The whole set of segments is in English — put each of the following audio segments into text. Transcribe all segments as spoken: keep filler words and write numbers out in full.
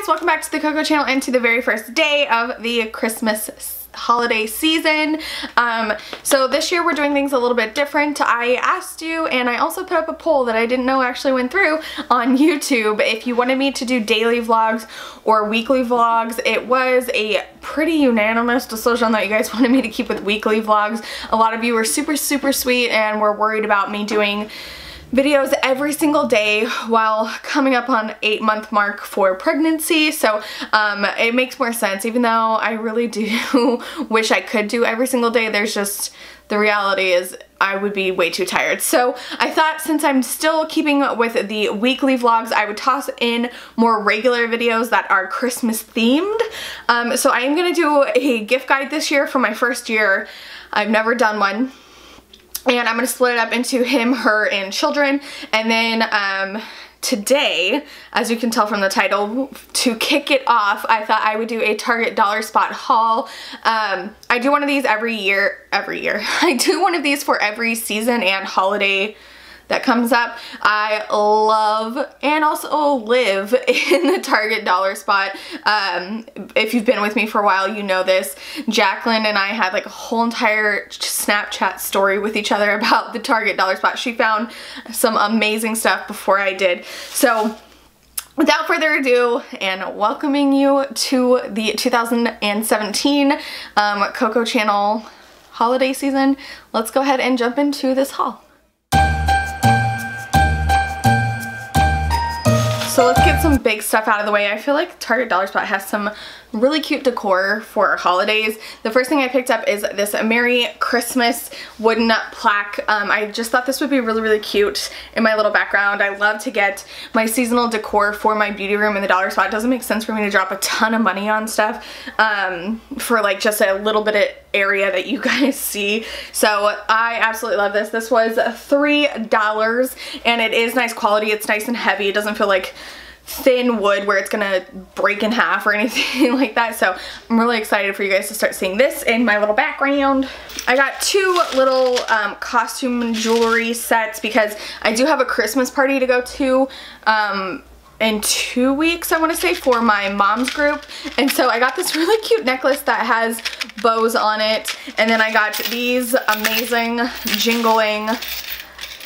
guys, welcome back to the Cocco Channel and to the very first day of the Christmas holiday season. Um, so this year we're doing things a little bit different. I asked you, and I also put up a poll that I didn't know actually went through on YouTube, if you wanted me to do daily vlogs or weekly vlogs. It was a pretty unanimous decision that you guys wanted me to keep with weekly vlogs. A lot of you were super, super sweet and were worried about me doing videos every single day while coming up on eight month mark for pregnancy. So um, it makes more sense, even though I really do wish I could do every single day. There's just, the reality is I would be way too tired. So I thought, since I'm still keeping with the weekly vlogs, I would toss in more regular videos that are Christmas themed. Um, so I am gonna do a gift guide this year for my first year. I've never done one. And I'm gonna split it up into him, her, and children. And then um, today, as you can tell from the title, to kick it off, I thought I would do a Target dollar spot haul. Um, I do one of these every year, every year. I do one of these for every season and holiday that comes up. I love and also live in the Target dollar spot. Um, if you've been with me for a while, you know this. Jacqueline and I had like a whole entire Snapchat story with each other about the Target dollar spot. She found some amazing stuff before I did. So without further ado, and welcoming you to the two thousand seventeen um, Cocco Channel holiday season, let's go ahead and jump into this haul. So let's get some big stuff out of the way. I feel like Target dollar spot has some really cute decor for holidays. The first thing I picked up is this Merry Christmas wooden plaque. Um, I just thought this would be really, really cute in my little background. I love to get my seasonal decor for my beauty room in the dollar spot. It doesn't make sense for me to drop a ton of money on stuff um, for like just a little bit of area that you guys see. So I absolutely love this. This was three dollars, and it is nice quality. It's nice and heavy. It doesn't feel like thin wood where it's gonna break in half or anything like that. So I'm really excited for you guys to start seeing this in my little background. I got two little um, costume jewelry sets because I do have a Christmas party to go to um, in two weeks, I want to say, for my mom's group. And so I got this really cute necklace that has bows on it. And then I got these amazing jingling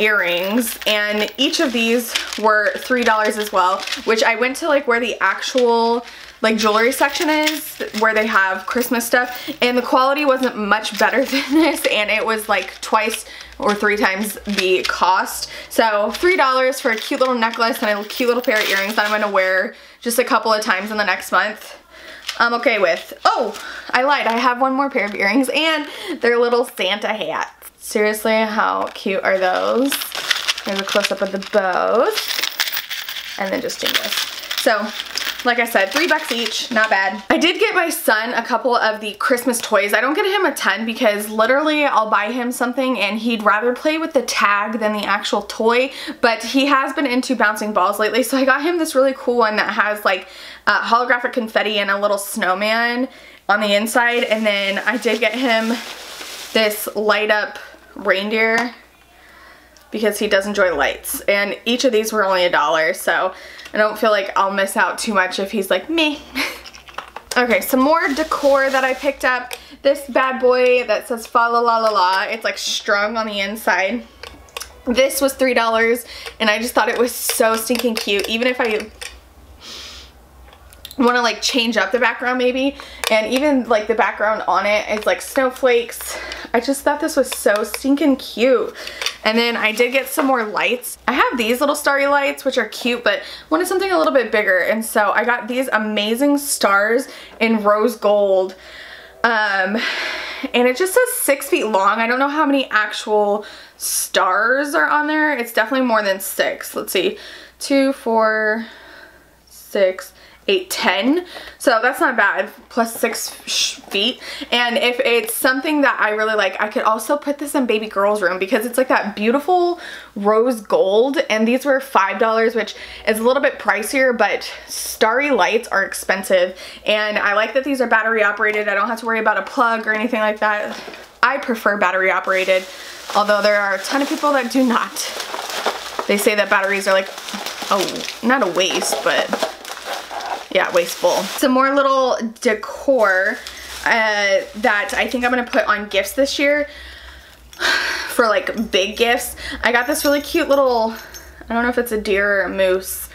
earrings, and each of these were three dollars as well, which I went to like where the actual like jewelry section is, where they have Christmas stuff, and the quality wasn't much better than this, and it was like twice or three times the cost. So three dollars for a cute little necklace and a cute little pair of earrings that I'm gonna wear just a couple of times in the next month. I'm okay with. Oh, I lied, I have one more pair of earrings and their little Santa hats. Seriously, how cute are those? Here's a close-up of the bows. And then just jingles. So, like I said, three bucks each, not bad. I did get my son a couple of the Christmas toys. I don't get him a ton because literally I'll buy him something and he'd rather play with the tag than the actual toy, but he has been into bouncing balls lately. So I got him this really cool one that has like uh, holographic confetti and a little snowman on the inside. And then I did get him this light up reindeer because he does enjoy lights, and each of these were only a dollar, so I don't feel like I'll miss out too much if he's like me. Okay, some more decor that I picked up. This bad boy that says fa la la la la, it's like strung on the inside. This was three dollars, and I just thought it was so stinking cute. Even if I want to like change up the background maybe, and even like the background on it is like snowflakes. I just thought this was so stinking cute. And then I did get some more lights. I have these little starry lights, which are cute, but wanted something a little bit bigger, and so I got these amazing stars in rose gold. Um, and it just says six feet long. I don't know how many actual stars are on there. It's definitely more than six. Let's see, two, four, six, eight, ten, so that's not bad, plus six feet. And if it's something that I really like, I could also put this in baby girl's room because it's like that beautiful rose gold, and these were five dollars, which is a little bit pricier, but starry lights are expensive, and I like that these are battery operated. I don't have to worry about a plug or anything like that. I prefer battery operated, although there are a ton of people that do not. They say that batteries are like, oh, not a waste, but yeah, wasteful. Some more little decor uh, that I think I'm gonna put on gifts this year for like big gifts. I got this really cute little, I don't know if it's a deer or a moose,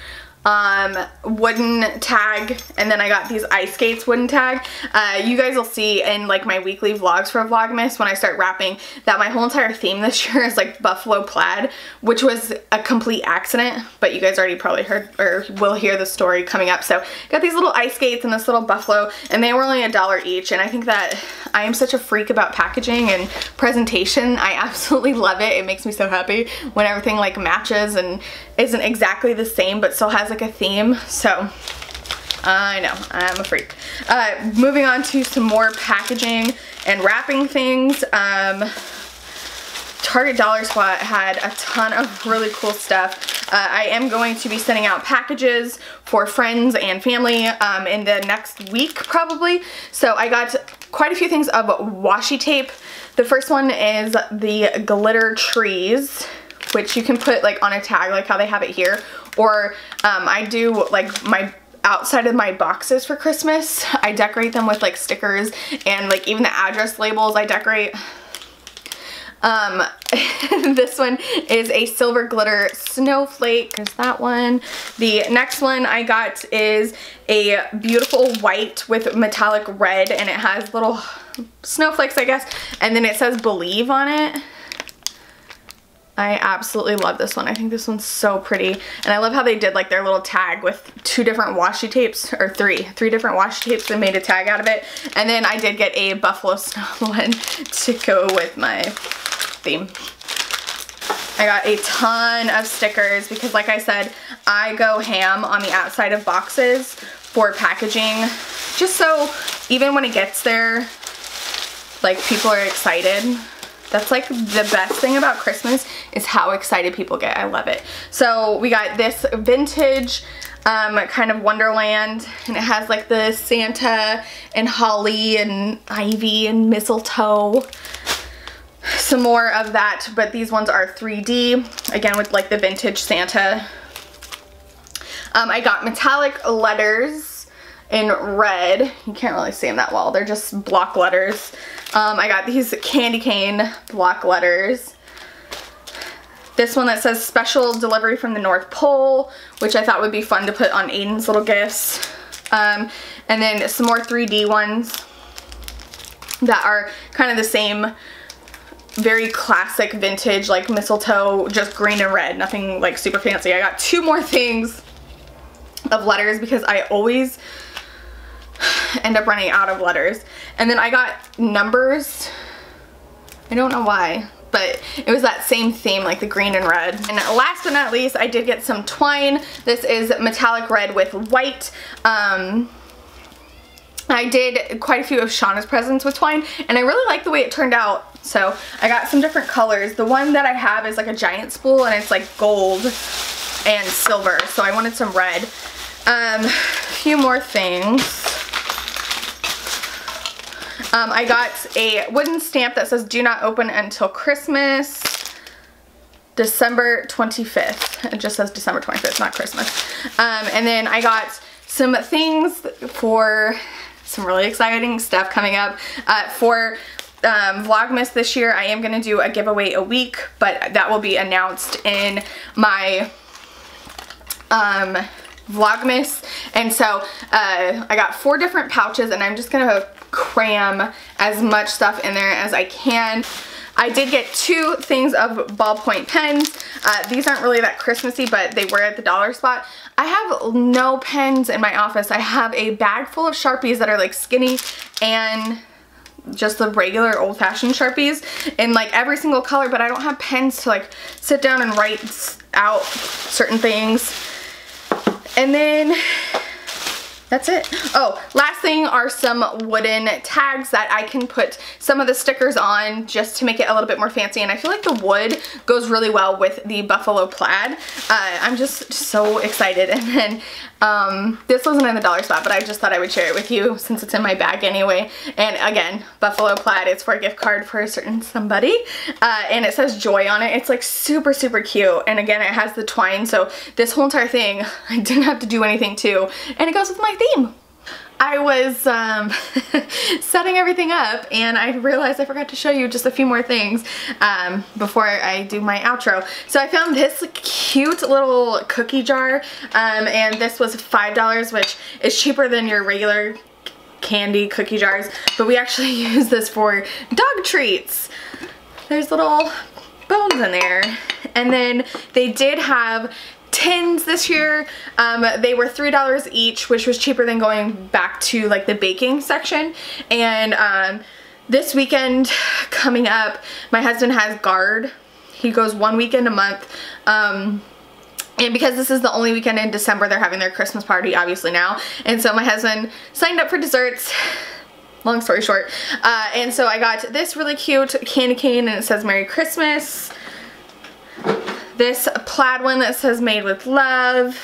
um, wooden tag, and then I got these ice skates wooden tag. Uh, you guys will see in like my weekly vlogs for Vlogmas when I start wrapping that my whole entire theme this year is like buffalo plaid, which was a complete accident, but you guys already probably heard or will hear the story coming up. So I got these little ice skates and this little buffalo, and they were only a dollar each, and I think that I am such a freak about packaging and presentation. I absolutely love it. It makes me so happy when everything like matches and isn't exactly the same but still has like a theme. So I know I'm a freak. Uh, moving on to some more packaging and wrapping things. Um, Target Dollar Spot had a ton of really cool stuff. Uh, I am going to be sending out packages for friends and family um, in the next week probably. So I got quite a few things of washi tape. The first one is the glitter trees, which you can put like on a tag like how they have it here, or um, I do like my outside of my boxes for Christmas. I decorate them with like stickers and like even the address labels I decorate. Um, this one is a silver glitter snowflake. There's that one. The next one I got is a beautiful white with metallic red, and it has little snowflakes I guess, and then it says Believe on it. I absolutely love this one. I think this one's so pretty. And I love how they did like their little tag with two different washi tapes, or three, three different washi tapes, and made a tag out of it. And then I did get a buffalo snow one to go with my theme. I got a ton of stickers because like I said, I go ham on the outside of boxes for packaging, just so even when it gets there, like people are excited. That's like the best thing about Christmas is how excited people get. I love it. So we got this vintage um, kind of Wonderland, and it has like the Santa and holly and ivy and mistletoe. Some more of that, but these ones are three D, again with like the vintage Santa. Um, I got metallic letters in red. You can't really see them that well. They're just block letters. Um, I got these candy cane block letters. This one that says special delivery from the North Pole, which I thought would be fun to put on Aiden's little gifts. Um, and then some more three D ones that are kind of the same, very classic vintage, like mistletoe, just green and red, nothing like super fancy. I got two more things of letters because I always end up running out of letters. And then I got numbers. I don't know why, but it was that same theme, like the green and red. And last but not least, I did get some twine. This is metallic red with white. Um, I did quite a few of Shauna's presents with twine, and I really like the way it turned out. So I got some different colors. The one that I have is like a giant spool, and it's like gold and silver, so I wanted some red. Um, a few more things. Um, I got a wooden stamp that says do not open until Christmas, December twenty-fifth. It just says December twenty-fifth, not Christmas. Um, and then I got some things for some really exciting stuff coming up. Uh, for um, Vlogmas this year, I am gonna do a giveaway a week, but that will be announced in my um, Vlogmas. And so uh, I got four different pouches, and I'm just gonna cram as much stuff in there as I can. I did get two things of ballpoint pens. Uh, these aren't really that Christmassy, but they were at the Dollar Spot. I have no pens in my office. I have a bag full of Sharpies that are like skinny and just the regular old-fashioned Sharpies in like every single color, but I don't have pens to like sit down and write out certain things. And then that's it. Oh, last thing are some wooden tags that I can put some of the stickers on just to make it a little bit more fancy. And I feel like the wood goes really well with the buffalo plaid. Uh, I'm just so excited. And then Um, this wasn't in the dollar spot, but I just thought I would share it with you since it's in my bag anyway. And again, buffalo plaid. It's for a gift card for a certain somebody. Uh, and it says joy on it. It's like super, super cute. And again, it has the twine. So this whole entire thing, I didn't have to do anything to. And it goes with my theme. I was um, setting everything up and I realized I forgot to show you just a few more things um, before I do my outro. So I found this cute little cookie jar um, and this was five dollars, which is cheaper than your regular candy cookie jars, but we actually use this for dog treats. There's little bones in there. And then they did have tins this year. Um, they were three dollars each, which was cheaper than going back to like the baking section. And um, this weekend coming up, my husband has G A R D. He goes one weekend a month. Um, and because this is the only weekend in December, they're having their Christmas party obviously now. And so my husband signed up for desserts. Long story short. Uh, and so I got this really cute candy cane and it says Merry Christmas. This plaid one that says made with love,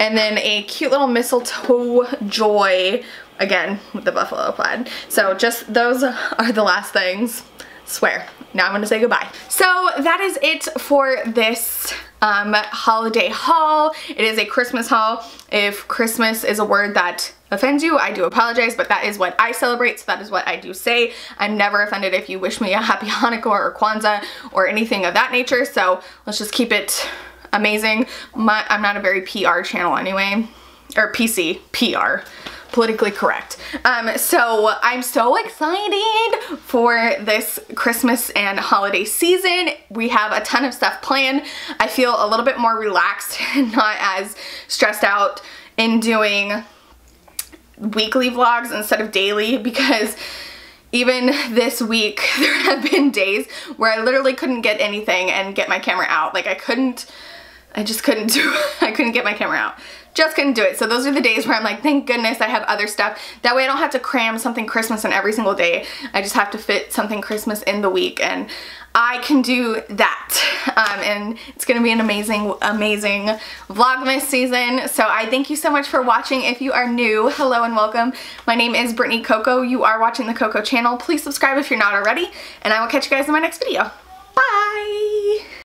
and then a cute little mistletoe joy, again with the buffalo plaid. So just those are the last things, swear. Now I'm gonna say goodbye. So that is it for this um, holiday haul. It is a Christmas haul. If Christmas is a word that offends you, I do apologize, but that is what I celebrate, so that is what I do say. I'm never offended if you wish me a happy Hanukkah or Kwanzaa or anything of that nature, so let's just keep it amazing. My, I'm not a very P R channel anyway, or P C, P R, politically correct. Um, so I'm so excited for this Christmas and holiday season. We have a ton of stuff planned. I feel a little bit more relaxed and not as stressed out in doing weekly vlogs instead of daily, because even this week there have been days where I literally couldn't get anything and get my camera out. Like I couldn't, I just couldn't do it. I couldn't get my camera out. Just couldn't do it. So those are the days where I'm like, thank goodness I have other stuff. That way I don't have to cram something Christmas in every single day. I just have to fit something Christmas in the week and I can do that. Um, and it's going to be an amazing, amazing Vlogmas season. So I thank you so much for watching. If you are new, hello and welcome. My name is Brittany Coco. You are watching The Cocco Channel. Please subscribe if you're not already. And I will catch you guys in my next video.